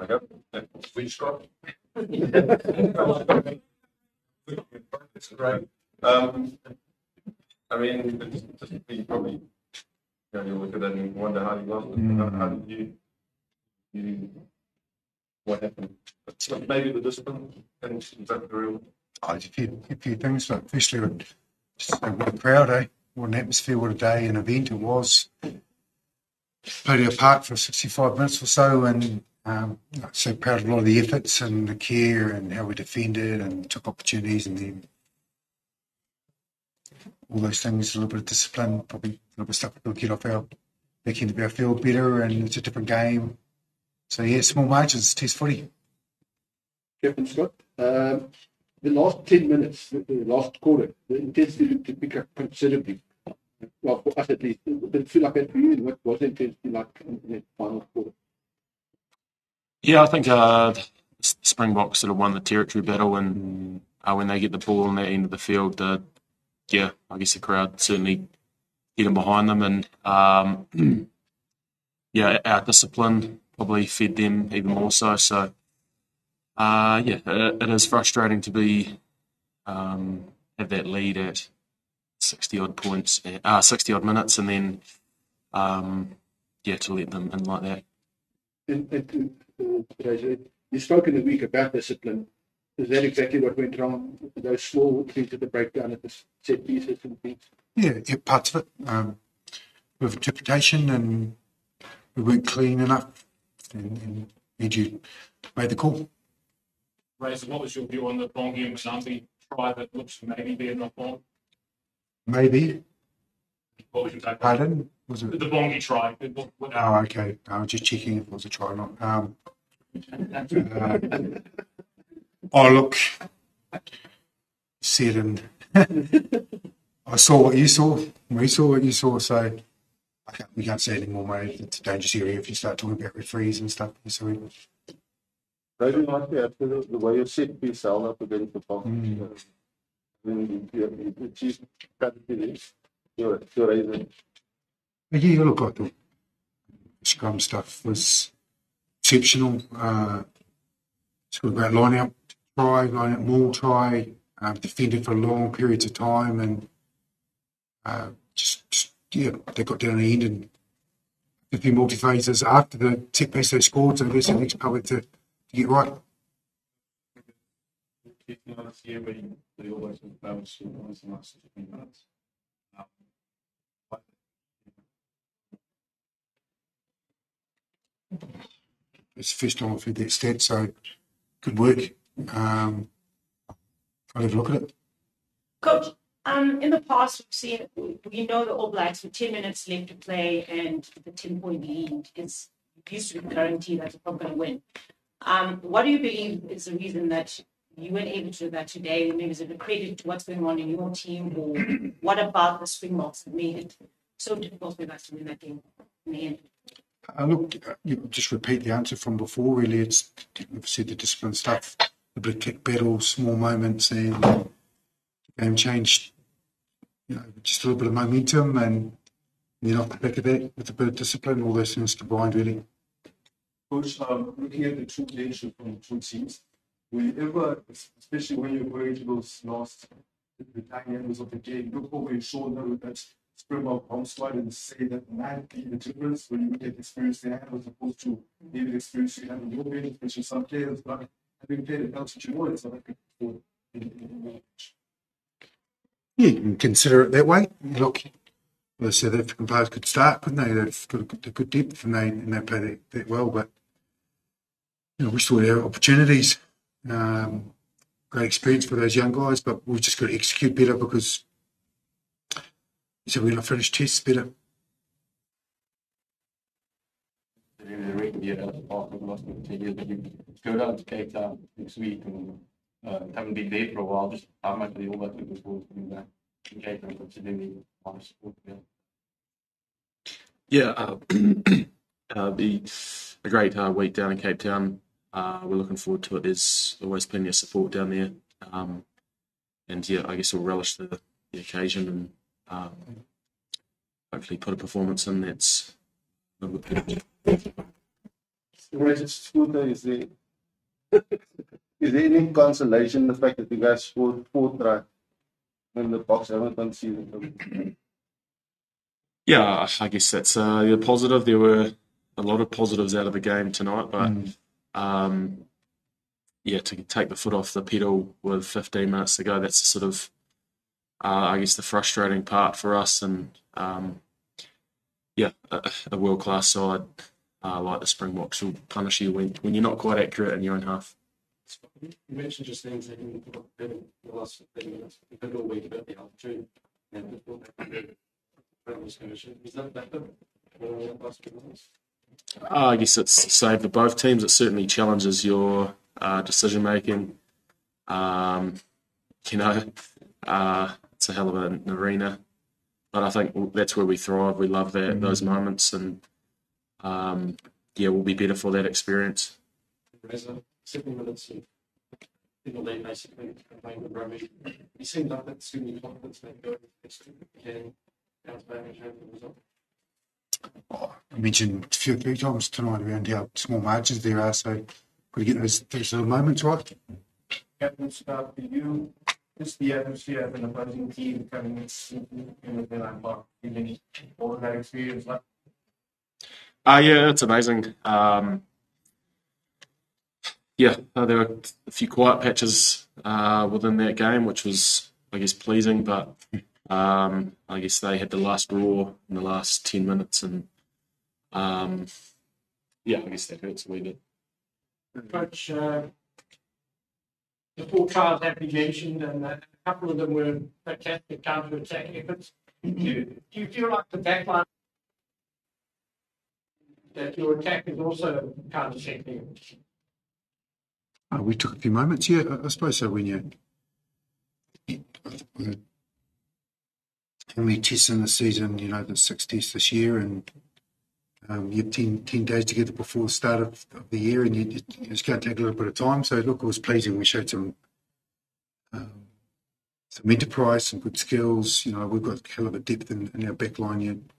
Okay. Switch Scott. Right. I mean, just you probably look at that and wonder how you lost it. How did you what happened? Maybe the discipline and is that the real. A few things, like especially with what a crowd, eh? What an atmosphere, what a day, an event it was. Played our part for 65 minutes or so, and I'm so proud of a lot of the efforts and the care and how we defended and took opportunities, and then all those things, a little bit of discipline, probably a little bit of stuff that will get off our back end of our field better, and it's a different game. So yeah, small margins, test footy. Captain Scott, the last 10 minutes, the last quarter, the intensity looked to pick up considerably. Well, for us at least, it didn't feel like that for you. What was the intensity like in that final quarter? Yeah, I think Springboks sort of won the territory battle, and when they get the ball on that end of the field, yeah, I guess the crowd certainly getting behind them, and yeah, our discipline probably fed them even more so. So yeah, it is frustrating to be have that lead at 60-odd points, 60-odd minutes, and then yeah, to let them in like that. And you spoke in the week about discipline. Is that exactly what went wrong? Those small things at the breakdown at the set pieces and things? Yeah, parts of it. With interpretation, and we weren't clean enough, and you made the call. Razor, what was your view on the Bongi and Manambi try that looks maybe they're not on? Maybe. What was your take? Pardon? Was it? The Bongi try. Oh, okay. I was just checking if it was a try or not. Oh, look. Said and I saw what you saw. We saw what you saw. So we can't say anymore, mate. It's a dangerous area if you start talking about referees and stuff. So we, that reminds me after the way you set piece up against the box. The chief cut it in. Yeah, look, I thought scrum stuff was exceptional. It's all about line out, maul try, defended for long periods of time, and yeah, they got down the end, and a few multi phases after the set piece they scored, so there's the next public to get right. It's the first time I've heard that stat, so good work. I'll have a look at it. Coach, in the past, we know the All Blacks with 10 minutes left to play and the 10-point lead is used to be guaranteed that they're not going to win. What do you believe is the reason that you weren't able to do that today? Maybe is it a credit to what's going on in your team, or what about the Springboks that made it so difficult for us to win that game in the end? Look, you just repeat the answer from before, really. It's, we've said the discipline stuff, the big kick battle, small moments, and game changed, just a little bit of momentum, and then off the back of that, with a bit of discipline, all those things combined, really. Coach, looking at the true leadership from the two teams, will you ever, especially when you're going to those last, the dying angles of the game, look over your shoulder with that Springbok home slide and say that might be the difference when you look at the experience they have as opposed to maybe the experience you have in your game, which is some players, but having played at altitude more in South Africa before in the match? Yeah, you can consider it that way. Look, the South African players could start, couldn't they? They've got a good depth, and they play that well, but we still have opportunities. Great experience for those young guys, but we've just got to execute better, because so we're going to finish tests better. Maybe the reason you had after the last 2 years that you go down to Cape Town next week and haven't been there for a while, just how much of the All Blacks looking forward to being back in Cape Town, considering the amount of support there? Yeah, it'll be a great week down in Cape Town. We're looking forward to it. There's always plenty of support down there, and yeah, I guess we'll relish the occasion, and hopefully put a performance in that's a little bit better. Is there any consolation in the fact that you guys scored fourth try when the Boks haven't conceded? Yeah, I guess that's the positive. There were a lot of positives out of the game tonight, but yeah, to take the foot off the pedal with 15 minutes to go, that's sort of I guess the frustrating part for us. And yeah, a world-class side like the Springboks will punish you when you're not quite accurate in your own half. You mentioned just things that you put up in the last 15 minutes. You could all week about the altitude and the Is that better than the last few minutes? I guess it's saved for both teams. It certainly challenges your decision making. You know, it's a hell of an arena, but I think that's where we thrive. We love that those moments, and yeah, we'll be better for that experience. 7 minutes in the lead, basically playing with rubbish. You seem like that's giving you confidence that you can bounce back and have the result. Oh, I mentioned a few times tonight around how small margins there are, so we've got to get those little moments right. Captain Scott, for you, just the atmosphere of an opposing team coming in and then unlock any all of that experience like? Yeah, it's amazing. Yeah, there were a few quiet patches within that game, which was, I guess, pleasing, but I guess they had the last roar in the last 10 minutes, and yeah, I guess that hurts a wee bit. Coach, the four trials have been mentioned, and a couple of them were fantastic counter-attack efforts. Do you feel like the back line that your attack is also counter-attacking? Oh, we took a few moments, yeah, I suppose so. When you how many tests in the season, you know, the 6 tests this year, and you have 10 days together before the start of the year, and it's going to take a little bit of time. So, look, it was pleasing. We showed some enterprise, some good skills. You know, we've got a hell of a depth in our back line.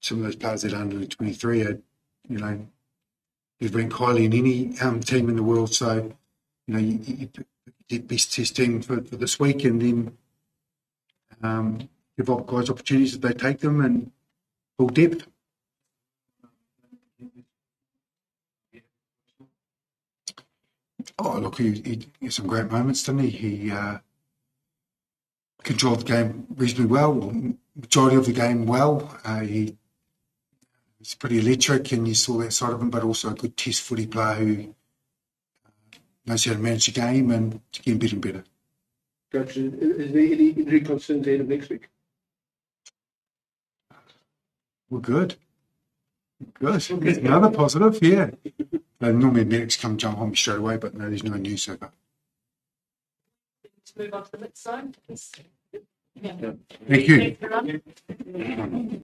Some of those players that are under 23 are, you know, you've ranked highly in any team in the world. So, you know, you pick the best test team for this week, and then give up guys opportunities if they take them, and full depth. Oh, look, he had some great moments, didn't he? He controlled the game reasonably well, majority of the game well. He was pretty electric, and you saw that side of him, but also a good test footy player who knows how to manage the game, and it's getting better and better. Coach, is there any injury concerns ahead of next week? We're good. Good. Another positive, yeah. Normally medics come jump on me straight away, but no, there's no news so far. Let's move on to the next slide. Thank you.